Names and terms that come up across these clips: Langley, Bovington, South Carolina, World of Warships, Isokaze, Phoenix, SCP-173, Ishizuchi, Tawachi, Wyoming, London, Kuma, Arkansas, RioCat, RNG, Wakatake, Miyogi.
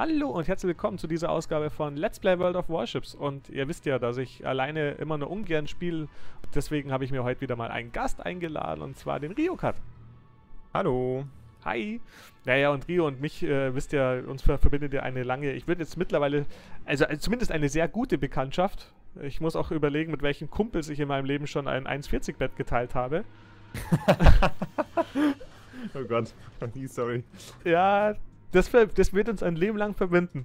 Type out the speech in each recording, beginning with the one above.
Hallo und herzlich willkommen zu dieser Ausgabe von Let's Play World of Warships. Und ihr wisst ja, dass ich alleine immer nur ungern spiele. Deswegen habe ich mir heute wieder mal einen Gast eingeladen, und zwar den RioCat. Hallo. Hi. Naja, und Rio und mich, wisst ihr, uns verbindet ja eine lange, ich würde jetzt mittlerweile, also zumindest eine sehr gute Bekanntschaft. Ich muss auch überlegen, mit welchen Kumpels ich in meinem Leben schon ein 1,40-Bett geteilt habe. Oh Gott, sorry. Ja, das wird uns ein Leben lang verbinden.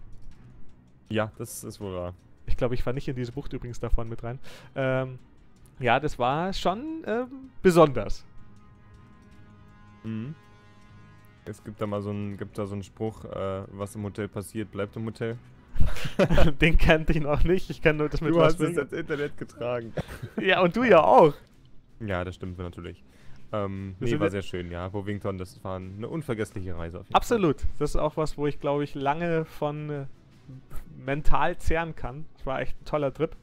Ja, das ist wohl wahr. Ich glaube, ich fahre nicht in diese Bucht übrigens davon mit rein. Ja, das war schon besonders. Mhm. Es gibt da mal so einen Spruch, was im Hotel passiert, bleibt im Hotel. Den kannte ich noch nicht, ich kann nur das mit du was... Du hast es ins Internet getragen. Ja, und du ja auch. Ja, das stimmt natürlich. Nee, war sehr schön, ja. Bovington, das war eine unvergessliche Reise. Auf jeden Absolut. Fall. Das ist auch was, wo ich, glaube ich, lange von mental zehren kann. Das war echt ein toller Trip.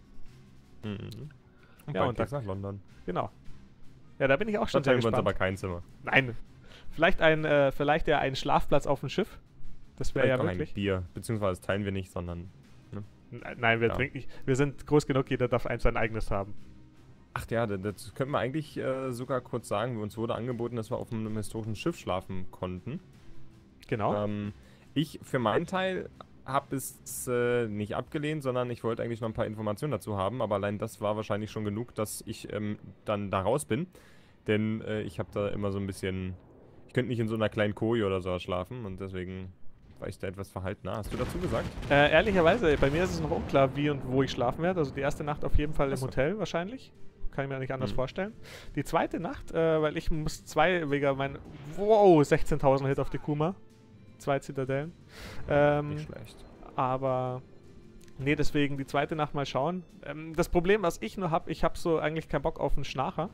Mhm. Und ja, und dann nach London. Genau. Ja, da bin ich auch schon sehr gespannt. Da haben wir uns aber kein Zimmer. Nein. Vielleicht ja einen Schlafplatz auf dem Schiff. Das wäre ja wirklich. Ein Bier, beziehungsweise teilen wir nicht, sondern. Ne? Nein, wir trinken nicht. Wir sind groß genug, jeder darf sein eigenes haben. Ach ja, das könnten wir eigentlich sogar kurz sagen. Uns wurde angeboten, dass wir auf einem historischen Schiff schlafen konnten. Genau. Ich für meinen Teil habe es nicht abgelehnt, sondern ich wollte eigentlich noch ein paar Informationen dazu haben. Aber allein das war wahrscheinlich schon genug, dass ich dann da raus bin. Denn ich habe da immer so ein bisschen. Ich könnte nicht in so einer kleinen Koje oder so schlafen und deswegen war ich da etwas verhalten. Hast du dazu gesagt? Ehrlicherweise, bei mir ist es noch unklar, wie und wo ich schlafen werde. Also die erste Nacht auf jeden Fall im Hotel wahrscheinlich. Kann ich mir nicht anders vorstellen. Die zweite Nacht, weil ich muss wegen meinen... Wow, 16.000 Hit auf die Kuma. 2 Zitadellen. Nicht schlecht. Aber... Nee, deswegen die zweite Nacht mal schauen. Das Problem, was ich nur habe, ich habe so eigentlich keinen Bock auf einen Schnarcher.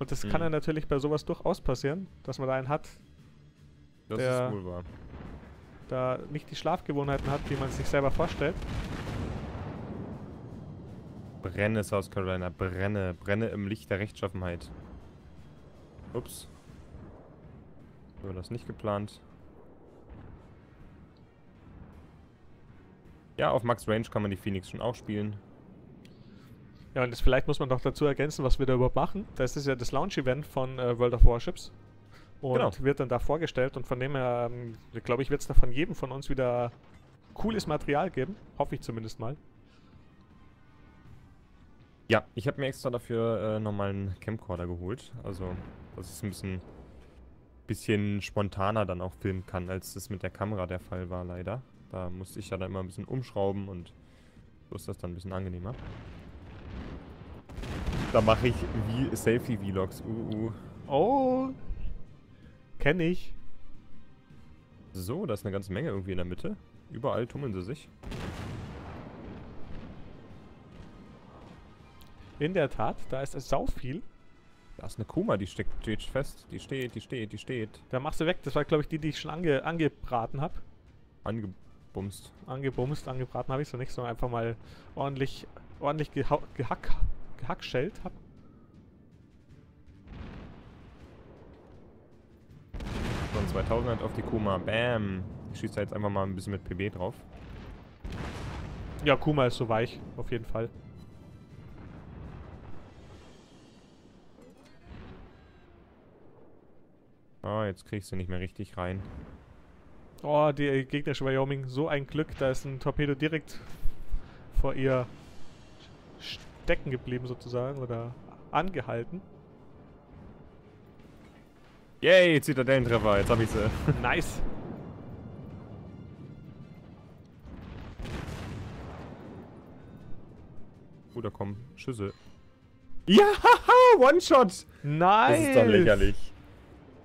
Und das kann ja natürlich bei sowas durchaus passieren, dass man da einen hat, das der ist wohl wahr. Da nicht die Schlafgewohnheiten hat, die man sich selber vorstellt. Brenne, South Carolina, brenne. Brenne im Licht der Rechtschaffenheit. Ups. So, das nicht geplant. Ja, auf Max Range kann man die Phoenix schon auch spielen. Ja, und jetzt vielleicht muss man doch dazu ergänzen, was wir da überhaupt machen. Das ist ja das Launch-Event von World of Warships. Und genau. Wird dann da vorgestellt. Und von dem her, glaube ich, wird es da von jedem von uns wieder cooles Material geben. Hoffe ich zumindest mal. Ja, ich habe mir extra dafür nochmal einen Camcorder geholt. Also, dass ich ein bisschen spontaner dann auch filmen kann, als das mit der Kamera der Fall war, leider. Da musste ich ja dann immer ein bisschen umschrauben und so ist das dann ein bisschen angenehmer. Da mache ich Selfie-Vlogs. Oh. Kenne ich. So, da ist eine ganze Menge irgendwie in der Mitte. Überall tummeln sie sich. In der Tat, da ist es sau viel. Da ist eine Kuma, die steht fest. Die steht, die steht, die steht. Da machst du weg. Das war, glaube ich, die ich schon angebraten habe. Angebumst. Angebumst, angebraten habe ich so nicht, sondern einfach mal ordentlich gehackschellt hab. Von 2000 halt auf die Kuma. Bam! Ich schieße da jetzt einfach mal ein bisschen mit PB drauf. Ja, Kuma ist so weich, auf jeden Fall. Oh, jetzt kriegst du nicht mehr richtig rein. Oh, die gegnerische Wyoming, so ein Glück, da ist ein Torpedo direkt vor ihr stecken geblieben sozusagen oder angehalten. Yay, Zitadellentreffer, jetzt hab ich sie. Nice. Oh, da kommen Schüsse. Ja, One-Shot! Nice! Das ist doch lächerlich.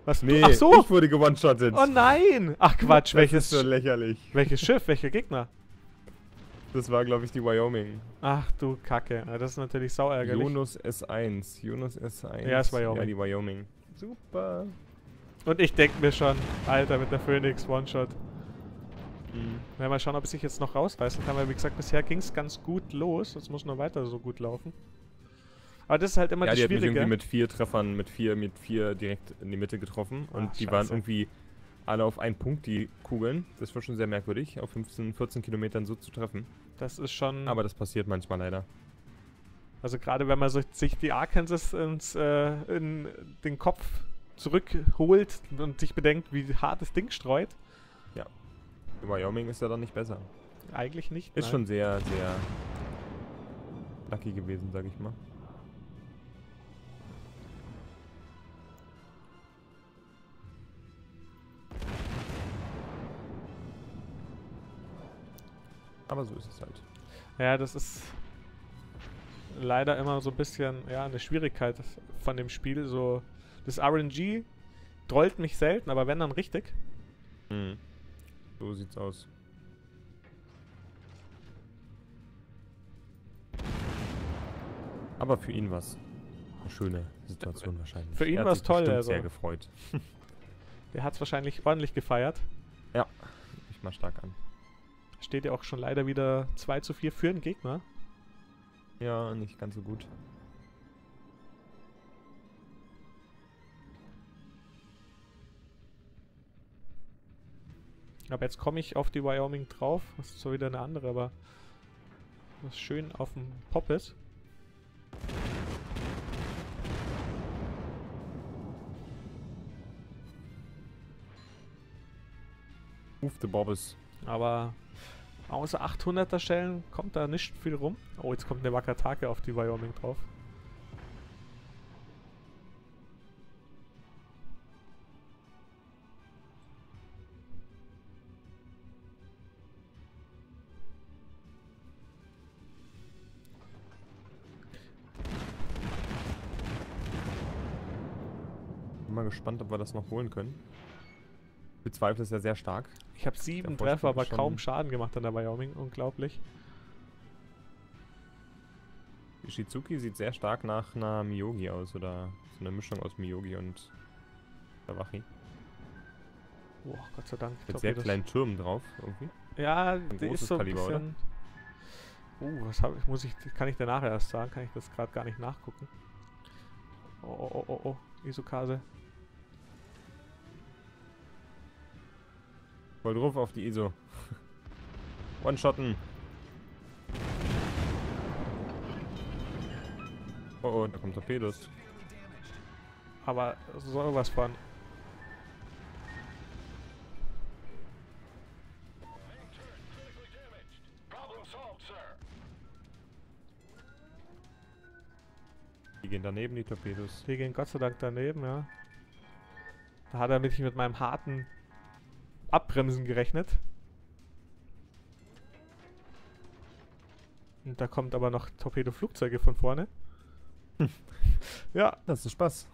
Was? Nee, ach so. Ich wurde gewone-shottet. Oh nein! Ach Quatsch, welches ist so lächerlich. Welches Schiff, welcher Gegner? Das war, glaube ich, die Wyoming. Ach du Kacke. Ja, das ist natürlich sauärgerlich. Jonas S1. Ja, ist Wyoming. Ja, die Wyoming. Super. Und ich denke mir schon, Alter, mit der Phoenix, One-Shot. Ja, mal schauen, ob ich sich jetzt noch rausreißen kann, weil wie gesagt, bisher ging es ganz gut los. Es muss nur weiter so gut laufen. Aber das ist halt immer ja, die Schwierige. Ja, die hat mich irgendwie mit 4 Treffern, mit vier direkt in die Mitte getroffen. Und die waren irgendwie alle auf einen Punkt, die Kugeln. Das war schon sehr merkwürdig, auf 15, 14 Kilometern so zu treffen. Das ist schon... Aber das passiert manchmal leider. Also gerade wenn man sich die Arkansas in den Kopf zurückholt und sich bedenkt, wie hart das Ding streut. Ja. In Wyoming ist er dann nicht besser. Eigentlich nicht. Ist schon sehr, sehr lucky gewesen, sag ich mal. Aber so ist es halt. Ja, das ist leider immer so ein bisschen eine Schwierigkeit von dem Spiel. So, das RNG trollt mich selten, aber wenn, dann richtig. Mhm. So sieht's aus. Aber für ihn war es eine schöne Situation wahrscheinlich. Für ihn war es toll. Er hat sich sehr gefreut. Der hat es wahrscheinlich ordentlich gefeiert. Ja, nehme ich mal stark an. Steht ja auch schon leider wieder 2:4 für den Gegner. Ja, nicht ganz so gut. Aber jetzt komme ich auf die Wyoming drauf. Das ist zwar wieder eine andere, aber was schön auf dem Pop ist. Uff, der Bobbes. Aber außer 800er Schellen kommt da nicht viel rum. Oh, jetzt kommt eine Wakatake auf die Wyoming drauf. Bin mal gespannt, ob wir das noch holen können. Bezweifle es ja sehr stark. Ich habe 7 Treffer, aber kaum Schaden gemacht an der Wyoming. Unglaublich. Ishizuchi sieht sehr stark nach einer Miyogi aus. Oder so eine Mischung aus Miyogi und Tawachi. Boah, Gott sei Dank. Mit sehr kleinen Türmen drauf irgendwie. Ja, die ist so ein Kaliber, bisschen... Oder? Was habe ich, kann ich danach erst sagen? Kann ich das gerade gar nicht nachgucken. Oh, Isokaze. Voll drauf auf die ISO. One-Shotten. Oh, da kommt Torpedos. Aber soll was fahren. Die gehen daneben, die Torpedos. Die gehen Gott sei Dank daneben, ja. Da hat er mich mit meinem harten Abbremsen gerechnet. Und da kommt aber noch Torpedoflugzeuge von vorne. Ja, das ist Spaß.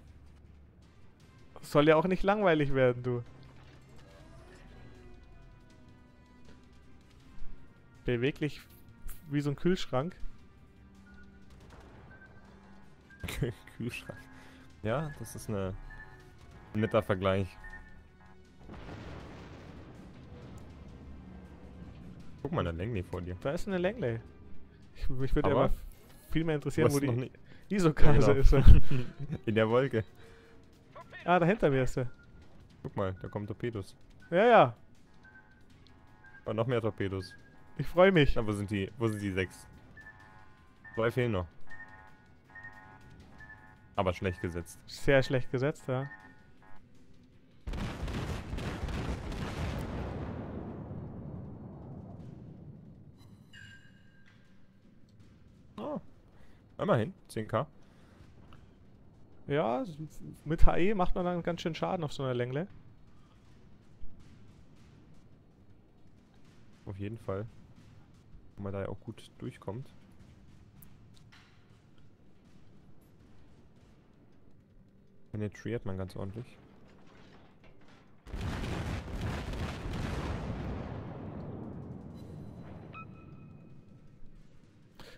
Soll ja auch nicht langweilig werden, du. Beweglich wie so ein Kühlschrank. Kühlschrank. Ja, das ist ein netter Vergleich. Guck mal, eine Langley vor dir. Da ist eine Langley. Mich würde aber viel mehr interessieren, wo die Isokaze ist. In der Wolke. Ah, da hinter mir ist er. Guck mal, da kommen Torpedos. Ja, ja. Und noch mehr Torpedos. Ich freue mich. Na, wo sind die 6? 2 fehlen noch. Aber schlecht gesetzt. Sehr schlecht gesetzt, ja. Immerhin, 10.000. Ja, mit HE macht man dann ganz schön Schaden auf so einer Längle. Auf jeden Fall. Wenn man da ja auch gut durchkommt. Penetriert man ganz ordentlich.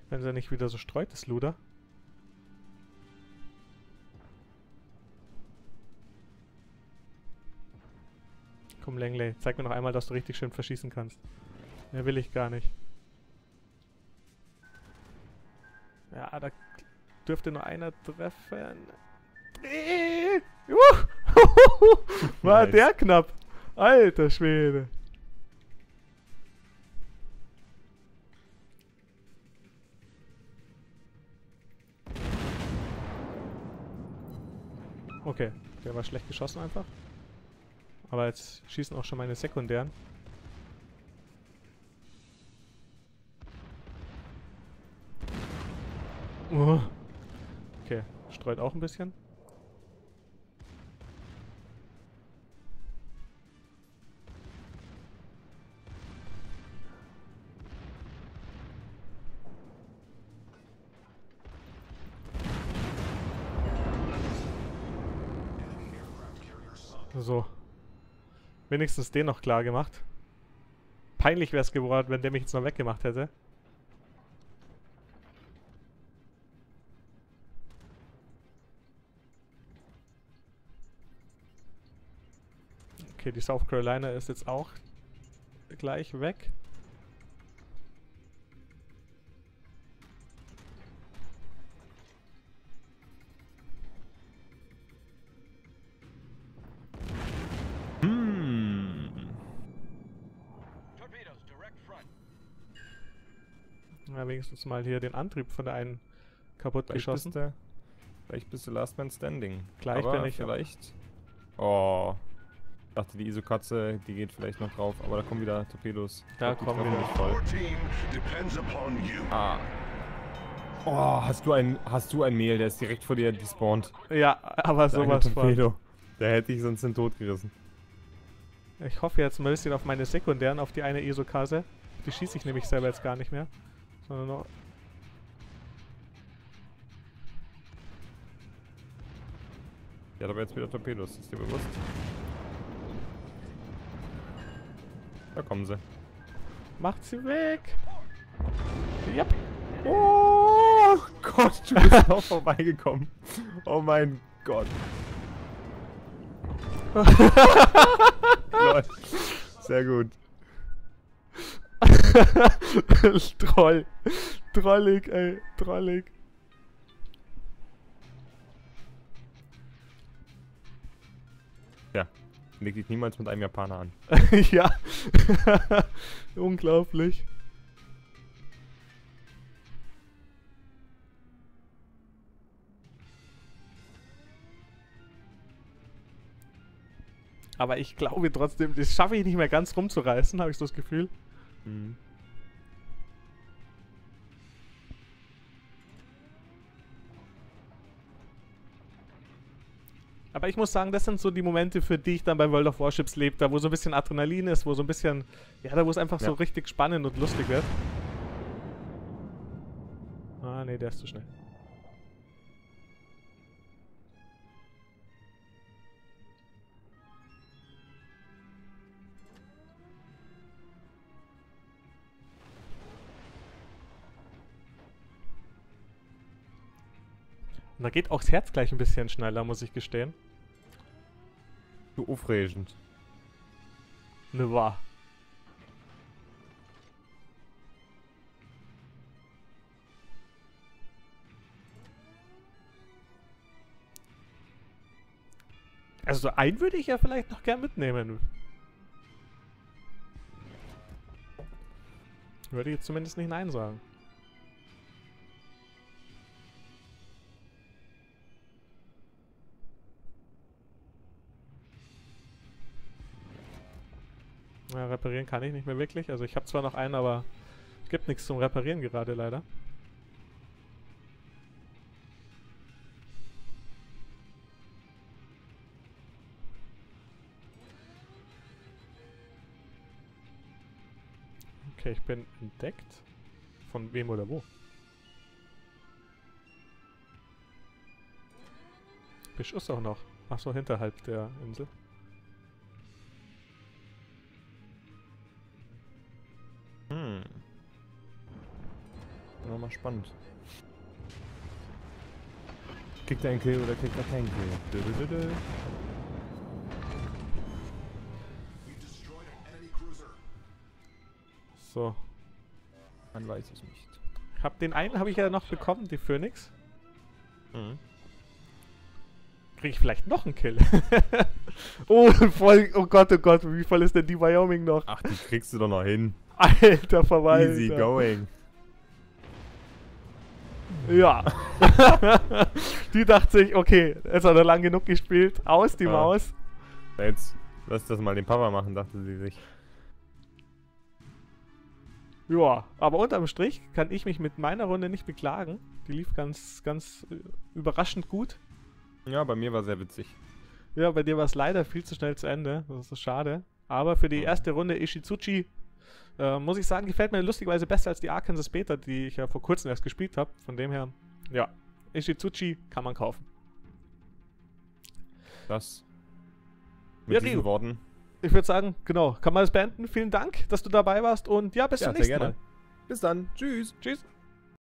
Wenn sie nicht wieder so streut, das Luder. Komm, Langley, zeig mir noch einmal, dass du richtig schön verschießen kannst. Mehr will ich gar nicht. Ja, da dürfte nur einer treffen. War nice. Der knapp. Alter Schwede. Okay, der war schlecht geschossen einfach. Aber jetzt schießen auch schon meine sekundären. Okay, streut auch ein bisschen. So. Wenigstens den noch klar gemacht. Peinlich wäre es geworden, wenn der mich jetzt noch weggemacht hätte. Okay, die South Carolina ist jetzt auch gleich weg. Wenigstens mal hier den Antrieb von der einen kaputt geschossen. Vielleicht bist du Last Man Standing. Gleich bin ich vielleicht. Oh. Ich dachte, die Isokaze, die geht vielleicht noch drauf, aber da kommen wieder Torpedos. Da kommen wir nicht voll. Ah. Oh, hast du ein Mehl, der ist direkt vor dir despawnt. Ja, aber sowas von. Da hätte ich sonst den Tod gerissen. Ich hoffe jetzt ein bisschen auf meine sekundären, auf die eine Isokaze. Die schieße ich nämlich selber jetzt gar nicht mehr. Sondern noch. Ja, aber jetzt wieder Torpedos, ist dir bewusst? Da kommen sie. Macht sie weg! Yep. Oh Gott, du bist auch vorbeigekommen. Oh mein Gott. Sehr gut. Troll. Trollig, ey. Trollig. Ja. Leg dich niemals mit einem Japaner an. Ja. Unglaublich. Aber ich glaube trotzdem, das schaffe ich nicht mehr ganz rumzureißen, habe ich so das Gefühl. Mhm. Aber ich muss sagen, das sind so die Momente, für die ich dann bei World of Warships lebe, da wo so ein bisschen Adrenalin ist, wo so ein bisschen, ja, da wo es einfach so richtig spannend und lustig wird. Ah, nee, der ist zu schnell. Und da geht auch das Herz gleich ein bisschen schneller, muss ich gestehen. So aufregend. Ne wahr. Also so einen würde ich ja vielleicht noch gern mitnehmen. Würde ich jetzt zumindest nicht Nein sagen. Ja, reparieren kann ich nicht mehr wirklich. Also ich habe zwar noch einen, aber es gibt nichts zum Reparieren gerade leider. Okay, ich bin entdeckt. Von wem oder wo? Beschuss auch noch. Ach so, hinterhalb der Insel. Nochmal spannend. Kriegt er einen Kill oder kriegt er keinen Kill? Dödödödö. So. Man weiß es nicht. Den einen habe ich ja noch bekommen, die Phoenix. Mhm. kriege ich vielleicht noch einen Kill. Oh, voll, oh Gott, wie voll ist denn die Wyoming noch? Ach, die kriegst du doch noch hin. Alter Verwalter. Easy going. Ja. Die dachte sich, okay, jetzt hat er lang genug gespielt. Aus, die Maus. Jetzt lass das mal den Papa machen, dachte sie sich. Ja, aber unterm Strich kann ich mich mit meiner Runde nicht beklagen. Die lief ganz, ganz überraschend gut. Ja, bei mir war sehr witzig. Ja, bei dir war es leider viel zu schnell zu Ende. Das ist so schade. Aber für die erste Runde Ishizuchi, muss ich sagen, gefällt mir lustigerweise besser als die Arkansas Beta, die ich ja vor kurzem erst gespielt habe. Von dem her, ja, Ishizuchi kann man kaufen. Das mit diesen Worten. Ich würde sagen, genau, kann man das beenden. Vielen Dank, dass du dabei warst und ja, bis zum nächsten Mal. Bis dann. Tschüss. Tschüss.